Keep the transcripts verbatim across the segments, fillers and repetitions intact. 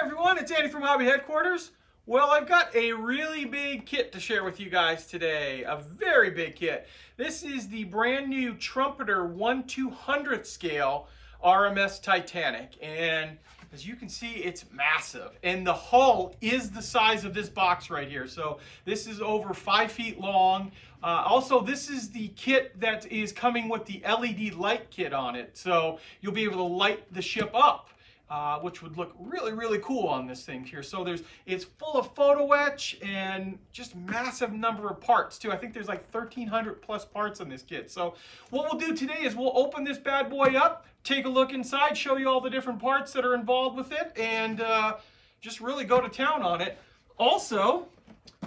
Hi everyone, it's Andy from Hobby Headquarters. Well, I've got a really big kit to share with you guys today, a very big kit. This is the brand new Trumpeter one two hundredth scale R M S Titanic, and as you can see, it's massive, and the hull is the size of this box right here. So this is over five feet long. Uh, also, this is the kit that is coming with the L E D light kit on it, so you'll be able to light the ship up. Uh, which would look really, really cool on this thing here. So there's, it's full of photo etch and just massive number of parts too. I think there's like thirteen hundred plus parts on this kit. So what we'll do today is we'll open this bad boy up, take a look inside, show you all the different parts that are involved with it, and uh, just really go to town on it. Also,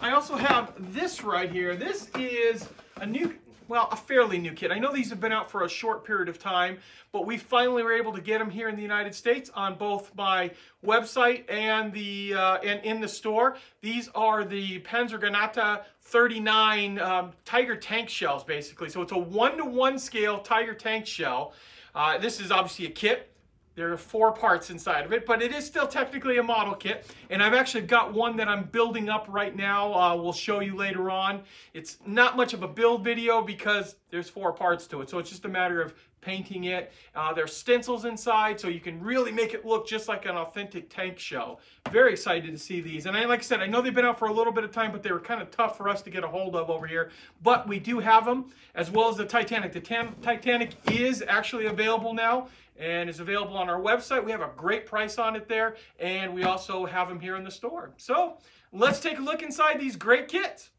I also have this right here. This is a new, well, a fairly new kit. I know these have been out for a short period of time, but we finally were able to get them here in the United States on both my website and the uh, and in the store. These are the Panzergranate thirty-nine um, Tiger tank shells, basically. So it's a one to one scale Tiger tank shell. Uh, this is obviously a kit. There are four parts inside of it, but it is still technically a model kit. And I've actually got one that I'm building up right now. Uh, we'll show you later on. It's not much of a build video because there's four parts to it. So it's just a matter of painting it. Uh, there's stencils inside, so you can really make it look just like an authentic tank shell. Very excited to see these. And I, like I said, I know they've been out for a little bit of time, but they were kind of tough for us to get a hold of over here. But we do have them, as well as the Titanic. The Titanic is actually available now, and is available on our website. We have a great price on it there, and we also have them here in the store. So let's take a look inside these great kits,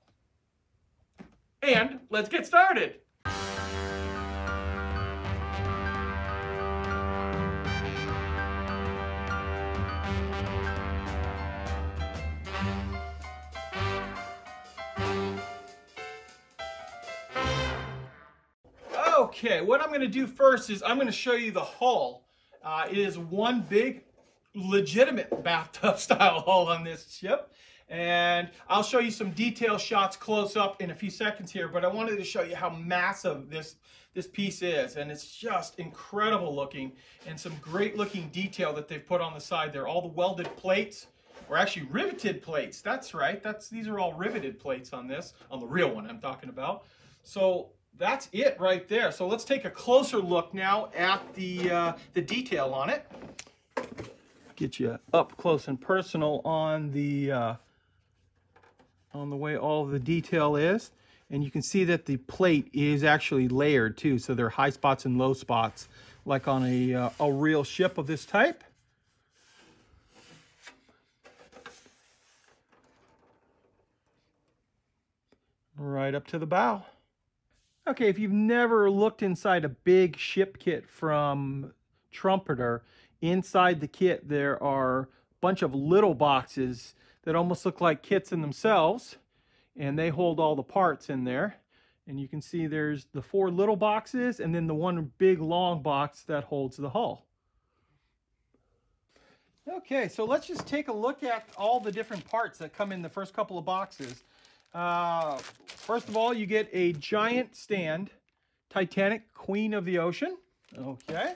and let's get started. Okay, what I'm going to do first is I'm going to show you the hull. Uh, it is one big, legitimate bathtub-style hull on this ship. And I'll show you some detail shots close up in a few seconds here, but I wanted to show you how massive this, this piece is. And it's just incredible looking, and some great looking detail that they've put on the side there. All the welded plates, or actually riveted plates, that's right. That's, these are all riveted plates on this, on the real one I'm talking about. So that's it right there. So let's take a closer look now at the, uh, the detail on it. Get you up close and personal on the, uh, on the way all of the detail is. And you can see that the plate is actually layered too. So there are high spots and low spots, like on a, uh, a real ship of this type. Right up to the bow. Okay, if you've never looked inside a big ship kit from Trumpeter, inside the kit there are a bunch of little boxes that almost look like kits in themselves, and they hold all the parts in there. And you can see there's the four little boxes and then the one big long box that holds the hull. Okay, so let's just take a look at all the different parts that come in the first couple of boxes. Uh, first of all, you get a giant stand, Titanic, Queen of the Ocean. Okay.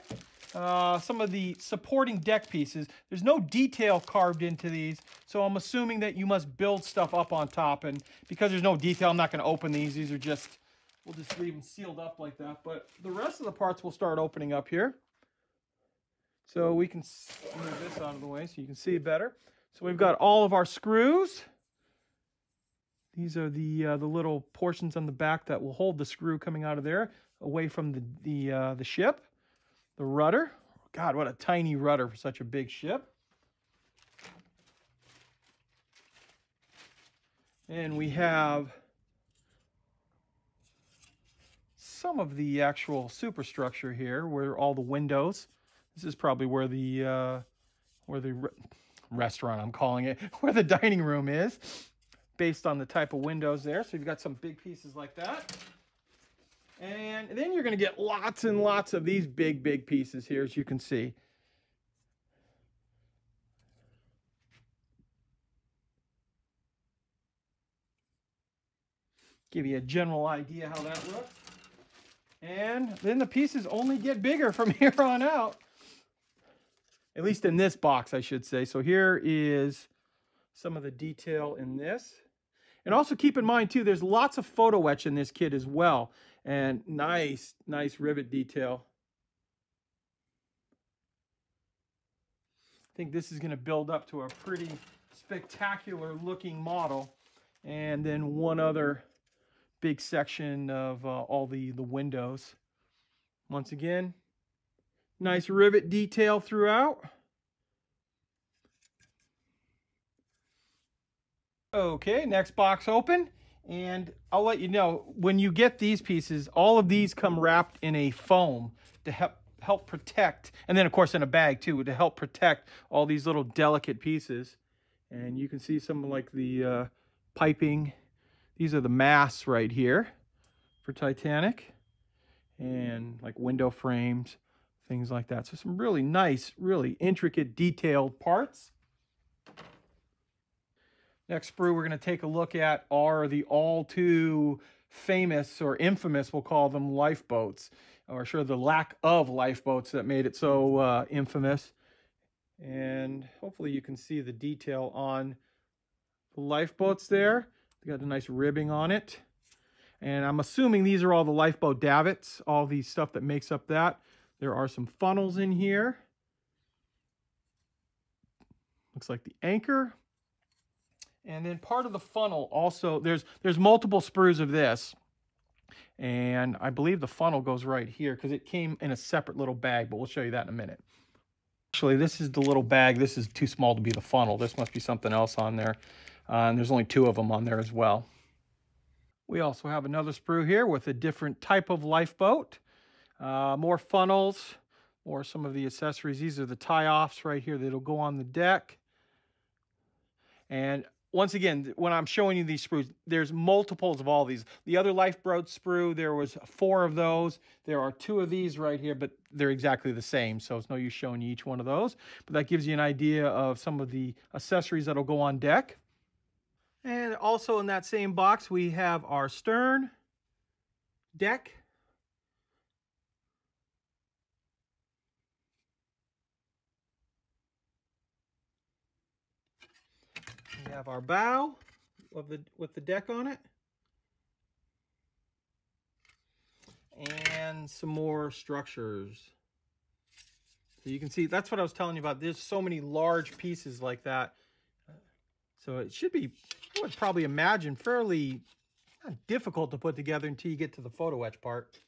Uh, some of the supporting deck pieces. There's no detail carved into these, so I'm assuming that you must build stuff up on top. And because there's no detail, I'm not going to open these. These are just, we'll just leave them sealed up like that. But the rest of the parts we'll start opening up here. So we can move this out of the way so you can see better. So we've got all of our screws. These are the uh, the little portions on the back that will hold the screw coming out of there, away from the the, uh, the ship. The rudder. God, what a tiny rudder for such a big ship. And we have some of the actual superstructure here, where all the windows. This is probably where the uh, where the re restaurant, I'm calling it, where the dining room is, based on the type of windows there. So you've got some big pieces like that. And then you're going to get lots and lots of these big, big pieces here, as you can see. Give you a general idea how that looks. And then the pieces only get bigger from here on out. at least in this box, I should say. So here is some of the detail in this. And also keep in mind, too, there's lots of photo etch in this kit as well. And nice, nice rivet detail. I think this is going to build up to a pretty spectacular looking model. And then one other big section of uh, all the, the windows. Once again, nice rivet detail throughout. Okay, next box open, and I'll let you know when you get these pieces, all of these come wrapped in a foam to help help protect, and then of course in a bag too, to help protect all these little delicate pieces. And you can see some like the uh, piping. These are the masts right here for Titanic, and like window frames, things like that. So some really nice, really intricate, detailed parts. Next sprue we're going to take a look at are the all too famous, or infamous, we'll call them, lifeboats, or sure the lack of lifeboats that made it so uh, infamous. And hopefully you can see the detail on the lifeboats there. They got a nice ribbing on it. And I'm assuming these are all the lifeboat davits, all the stuff that makes up that. There are some funnels in here. Looks like the anchor. And then part of the funnel also, there's there's multiple sprues of this. And I believe the funnel goes right here because it came in a separate little bag, but we'll show you that in a minute. Actually, this is the little bag. This is too small to be the funnel. This must be something else on there. Uh, and there's only two of them on there as well. We also have another sprue here with a different type of lifeboat. Uh, more funnels, or some of the accessories. These are the tie-offs right here that'll go on the deck. And once again, when I'm showing you these sprues, there's multiples of all these. The other lifeboat sprue, there was four of those. There are two of these right here, but they're exactly the same, so it's no use showing you each one of those. But that gives you an idea of some of the accessories that'll go on deck. And also in that same box, we have our stern, deck, we have our bow of the, with the deck on it, and some more structures. So you can see, that's what I was telling you about. There's so many large pieces like that. So it should be, I would probably imagine, fairly not difficult to put together until you get to the photo etch part.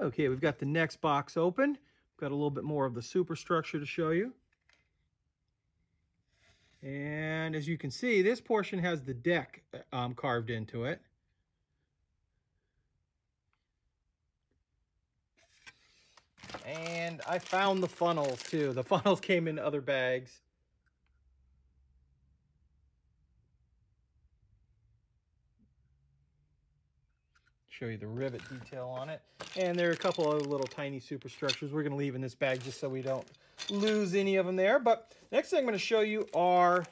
Okay, we've got the next box open. We've got a little bit more of the superstructure to show you. And as you can see, this portion has the deck um, carved into it. And I found the funnels too. The funnels came in other bags. Show you the rivet detail on it. And there are a couple other little tiny superstructures we're going to leave in this bag just so we don't lose any of them there. But next thing I'm going to show you are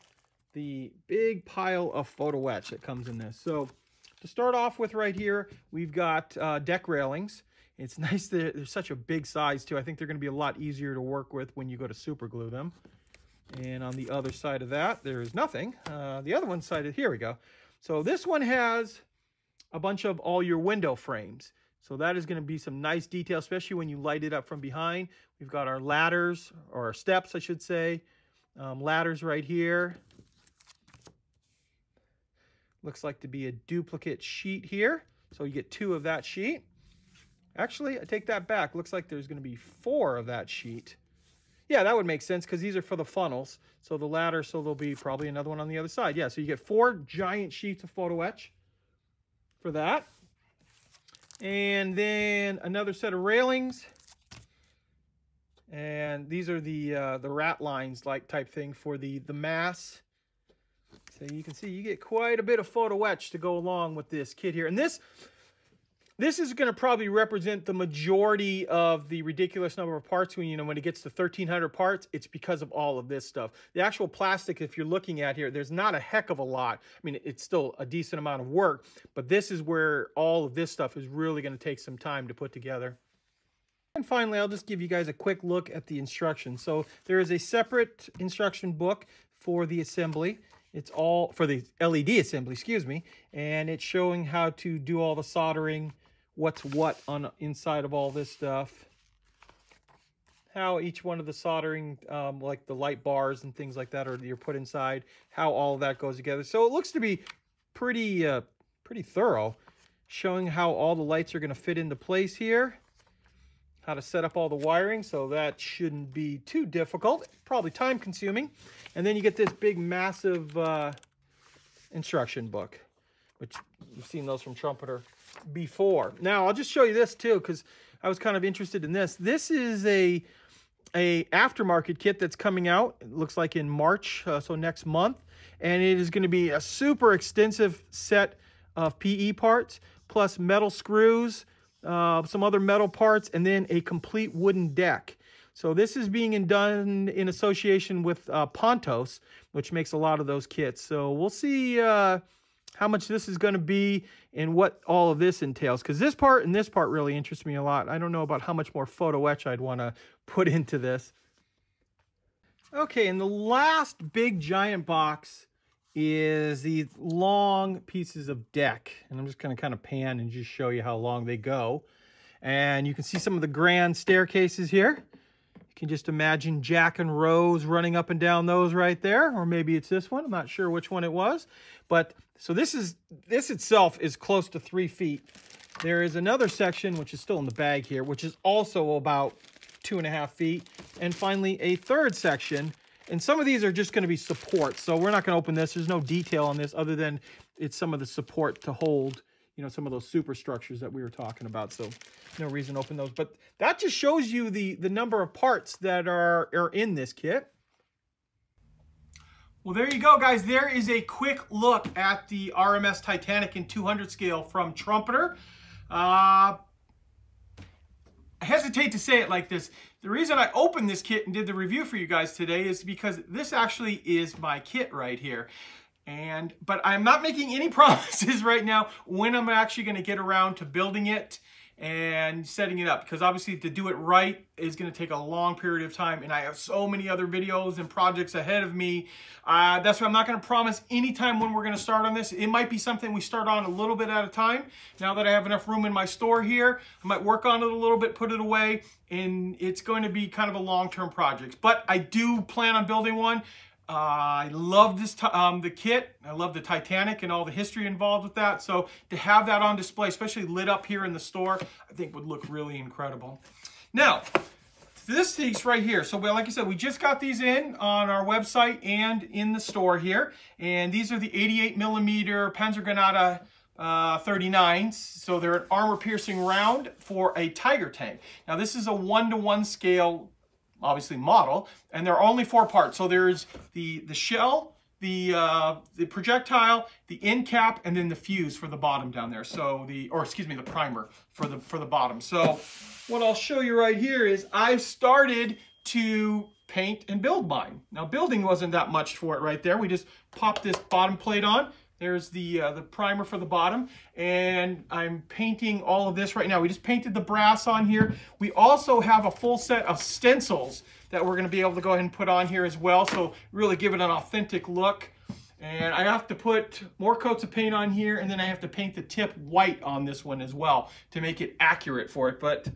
the big pile of photo etch that comes in this. So to start off with right here, we've got uh, deck railings. It's nice that they're such a big size too. I think they're going to be a lot easier to work with when you go to super glue them. And on the other side of that, there is nothing. Uh, the other one side of, here we go. So this one has a bunch of all your window frames. So that is going to be some nice detail, especially when you light it up from behind. We've got our ladders, or our steps, I should say. Um, ladders right here. Looks like to be a duplicate sheet here. So you get two of that sheet. Actually, I take that back. Looks like there's going to be four of that sheet. Yeah, that would make sense because these are for the funnels. So the ladder, so there'll be probably another one on the other side. Yeah, so you get four giant sheets of photo etch for that. And then another set of railings, and these are the uh, the rat lines like type thing for the the mass. So you can see you get quite a bit of photo etch to go along with this kit here. And this this is going to probably represent the majority of the ridiculous number of parts. When you know when it gets to thirteen hundred parts, it's because of all of this stuff. The actual plastic, if you're looking at here, there's not a heck of a lot. I mean, it's still a decent amount of work, but this is where all of this stuff is really going to take some time to put together. And finally, I'll just give you guys a quick look at the instructions. So there is a separate instruction book for the assembly. It's all for the L E D assembly, excuse me. And it's showing how to do all the soldering, what's what on inside of all this stuff, how each one of the soldering, um, like the light bars and things like that, are you're put inside, how all of that goes together. So it looks to be pretty, uh, pretty thorough, showing how all the lights are going to fit into place here. How to set up all the wiring, so that shouldn't be too difficult, probably time consuming. And then you get this big massive uh, instruction book, which you've seen those from Trumpeter before. Now I'll just show you this too, because I was kind of interested in this. This is a a aftermarket kit that's coming out, it looks like in March, uh, so next month. And it is going to be a super extensive set of P E parts, plus metal screws, Uh, some other metal parts, and then a complete wooden deck. So this is being done in association with uh, Pontos, which makes a lot of those kits. So we'll see uh, how much this is going to be and what all of this entails, because this part and this part really interests me a lot. I don't know about how much more photo etch I'd want to put into this. Okay, and the last big giant box is these long pieces of deck, and I'm just going to kind of pan and just show you how long they go. And you can see some of the grand staircases here. You can just imagine Jack and Rose running up and down those right there, or maybe it's this one, I'm not sure which one it was. But so this is this itself is close to three feet. There is another section which is still in the bag here, which is also about two and a half feet, and finally a third section. And some of these are just going to be supports, so we're not going to open this. There's no detail on this other than it's some of the support to hold, you know, some of those superstructures that we were talking about. So no reason to open those. But that just shows you the, the number of parts that are, are in this kit. Well, there you go, guys. There is a quick look at the R M S Titanic in two hundred scale from Trumpeter. Uh, I hesitate to say it like this. The reason I opened this kit and did the review for you guys today is because this actually is my kit right here. And, but I'm not making any promises right now when I'm actually going to get around to building it and setting it up, because obviously to do it right is going to take a long period of time, and I have so many other videos and projects ahead of me. Uh, that's why I'm not going to promise any time when we're going to start on this. It might be something we start on a little bit at a time. Now that I have enough room in my store here, I might work on it a little bit, put it away, and it's going to be kind of a long-term project. But I do plan on building one. Uh, I love this um, the kit. I love the Titanic and all the history involved with that. So to have that on display, especially lit up here in the store, I think would look really incredible. Now, this piece right here. So well, like I said, we just got these in on our website and in the store here. And these are the eighty-eight millimeter Panzergranate uh, thirty-nines. So they're an armor-piercing round for a Tiger tank. Now this is a one-to-one scale, obviously, model, and there are only four parts. So there's the the shell, the uh, the projectile, the end cap, and then the fuse for the bottom down there. So the or excuse me, the primer for the for the bottom. So what I'll show you right here is I've started to paint and build mine. Now building wasn't that much for it right there. We just popped this bottom plate on. There's the uh, the primer for the bottom, and I'm painting all of this right now. We just painted the brass on here. We also have a full set of stencils that we're gonna be able to go ahead and put on here as well, so really give it an authentic look. And I have to put more coats of paint on here, and then I have to paint the tip white on this one as well to make it accurate for it. But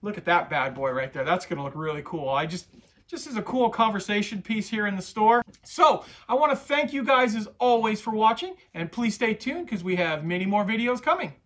look at that bad boy right there. That's gonna look really cool. I just, This is a cool conversation piece here in the store. So I want to thank you guys as always for watching, and please stay tuned because we have many more videos coming.